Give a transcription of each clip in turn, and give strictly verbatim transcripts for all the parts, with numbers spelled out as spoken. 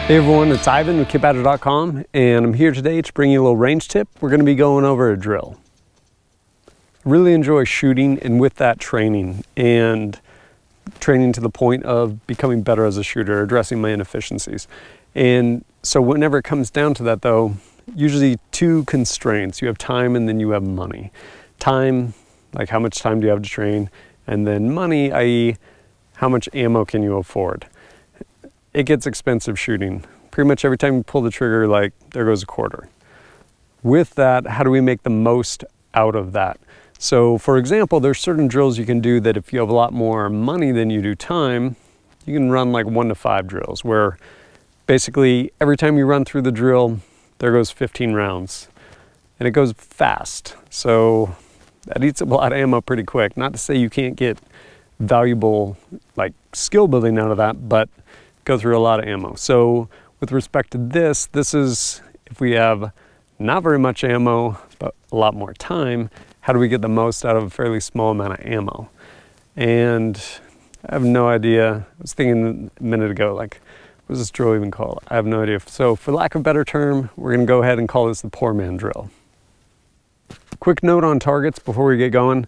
Hey everyone, it's Ivan with kit badger dot com, and I'm here today to bring you a little range tip. We're going to be going over a drill. I really enjoy shooting, and with that, training, and training to the point of becoming better as a shooter, addressing my inefficiencies. And so whenever it comes down to that though, usually two constraints. You have time and then you have money. Time, like how much time do you have to train? And then money, that is how much ammo can you afford? It gets expensive shooting. Pretty much every time you pull the trigger, like there goes a quarter. With that, how do we make the most out of that? So for example, there's certain drills you can do that if you have a lot more money than you do time, you can run like one to five drills where basically every time you run through the drill, there goes fifteen rounds and it goes fast. So that eats up a lot of ammo pretty quick. Not to say you can't get valuable like skill building out of that, but go through a lot of ammo. So with respect to this, this is if we have not very much ammo, but a lot more time, how do we get the most out of a fairly small amount of ammo? And I have no idea. I was thinking a minute ago, like, what does this drill even call? I have no idea. So for lack of a better term, we're gonna go ahead and call this the poor man drill. Quick note on targets before we get going.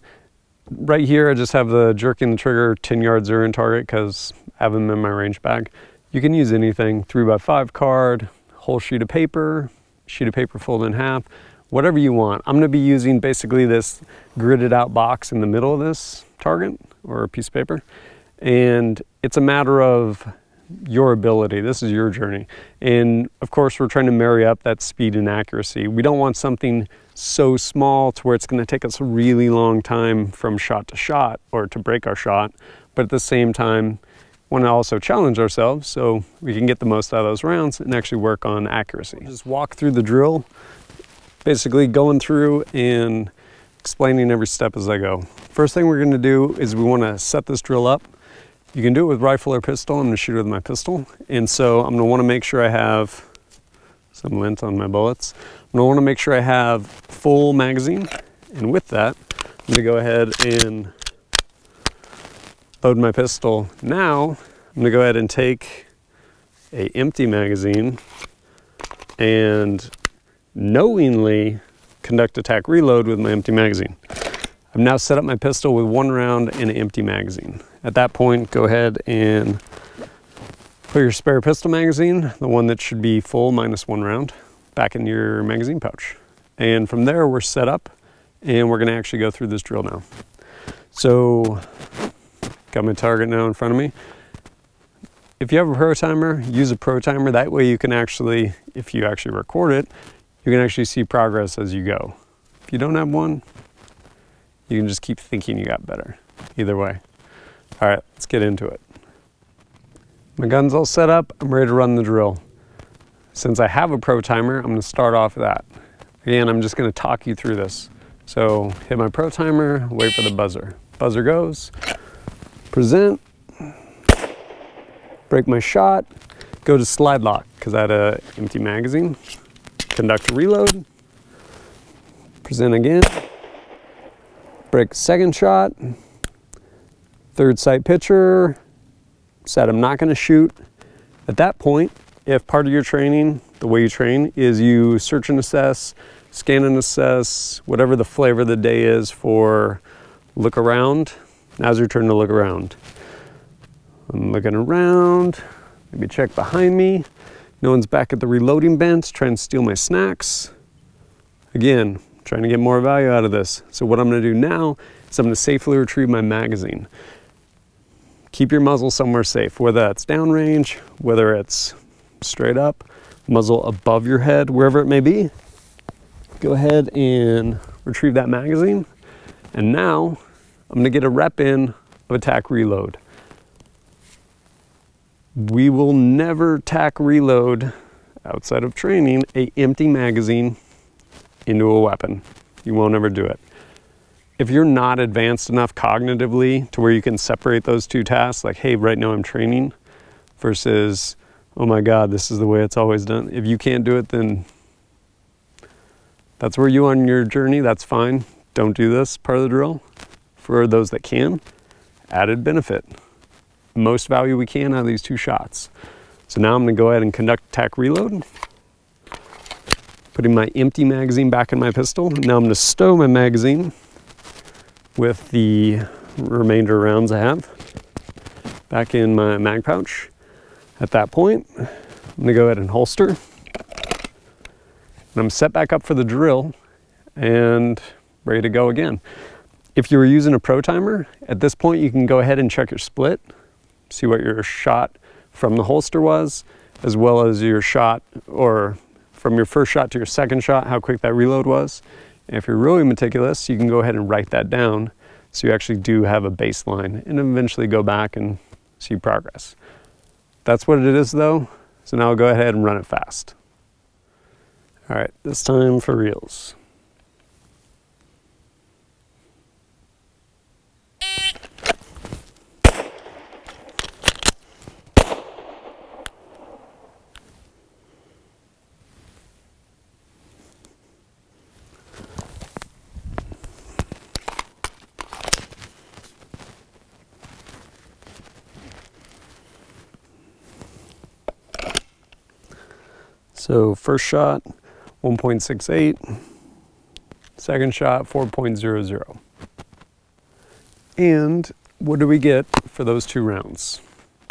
Right here, I just have the jerking the trigger ten yards zero in target because I have them in my range bag. You can use anything, three by five card, whole sheet of paper, sheet of paper folded in half, whatever you want. I'm gonna be using basically this gridded out box in the middle of this target or a piece of paper. And it's a matter of your ability. This is your journey. And of course, we're trying to marry up that speed and accuracy. We don't want something so small to where it's going to take us a really long time from shot to shot or to break our shot, but at the same time want to also challenge ourselves so we can get the most out of those rounds and actually work on accuracy. Just walk through the drill, basically going through and explaining every step as I go. First thing we're going to do is we want to set this drill up. You can do it with rifle or pistol. I'm going to shoot it with my pistol, and so I'm going to want to make sure I have some lint on my bullets. I'm gonna wanna make sure I have full magazine. And with that, I'm gonna go ahead and load my pistol. Now, I'm gonna go ahead and take a empty magazine and knowingly conduct attack reload with my empty magazine. I've now set up my pistol with one round in an empty magazine. At that point, go ahead and put your spare pistol magazine, the one that should be full minus one round, back in your magazine pouch. And from there, we're set up and we're gonna actually go through this drill now. So, got my target now in front of me. If you have a pro timer, use a pro timer. That way you can actually, if you actually record it, you can actually see progress as you go. If you don't have one, you can just keep thinking you got better. Either way. All right, let's get into it. My gun's all set up, I'm ready to run the drill. Since I have a pro timer, I'm gonna start off with that. Again, I'm just gonna talk you through this. So hit my pro timer, wait for the buzzer. Buzzer goes, present, break my shot, go to slide lock, because I had an empty magazine, conduct a reload, present again, break second shot, third sight picture, said I'm not gonna shoot. At that point, if part of your training, the way you train, is you search and assess, scan and assess, whatever the flavor of the day is for look around, now's your turn to look around. I'm looking around, maybe check behind me. No one's back at the reloading bench trying to steal my snacks. Again, trying to get more value out of this. So what I'm gonna do now is I'm gonna safely retrieve my magazine. Keep your muzzle somewhere safe, whether that's downrange, whether it's straight up, muzzle above your head, wherever it may be. Go ahead and retrieve that magazine. And now I'm gonna get a rep in of attack reload. We will never attack reload outside of training an empty magazine into a weapon. You won't ever do it. If you're not advanced enough cognitively to where you can separate those two tasks, like, hey, right now I'm training versus, oh my God, this is the way it's always done. If you can't do it, then that's where you are on your journey, that's fine. Don't do this part of the drill. For those that can, added benefit. Most value we can out of these two shots. So now I'm gonna go ahead and conduct attack reload. Putting my empty magazine back in my pistol. Now I'm gonna stow my magazine with the remainder of rounds I have back in my mag pouch. At that point, I'm gonna go ahead and holster. And I'm set back up for the drill and ready to go again. If you were using a pro timer, at this point you can go ahead and check your split, see what your shot from the holster was, as well as your shot, or from your first shot to your second shot, how quick that reload was. And if you're really meticulous, you can go ahead and write that down so you actually do have a baseline and eventually go back and see progress. That's what it is though, so now I'll go ahead and run it fast. All right, this time for reels. So first shot, one point six eight, second shot, four point zero zero. And what do we get for those two rounds?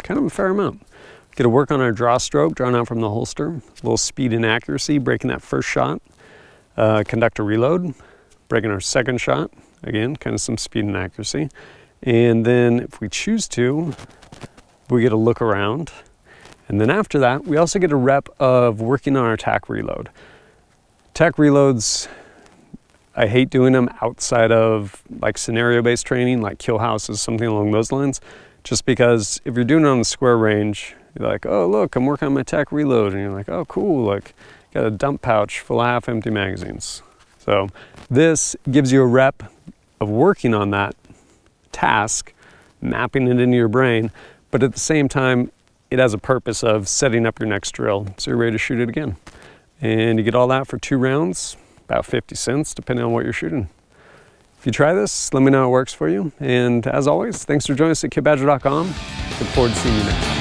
Kind of a fair amount. Get to work on our draw stroke, drawn out from the holster, a little speed and accuracy, breaking that first shot, uh, conduct a reload, breaking our second shot, again, kind of some speed and accuracy. And then if we choose to, we get to look around. And then after that, we also get a rep of working on our attack reload. Attack reloads, I hate doing them outside of like scenario-based training, like kill houses, something along those lines, just because if you're doing it on the square range, you're like, oh, look, I'm working on my attack reload. And you're like, oh, cool, like got a dump pouch full of half-empty magazines. So this gives you a rep of working on that task, mapping it into your brain, but at the same time, it has a purpose of setting up your next drill, so you're ready to shoot it again. And you get all that for two rounds, about fifty cents, depending on what you're shooting. If you try this, let me know how it works for you. And as always, thanks for joining us at kit badger dot com. Look forward to seeing you next time.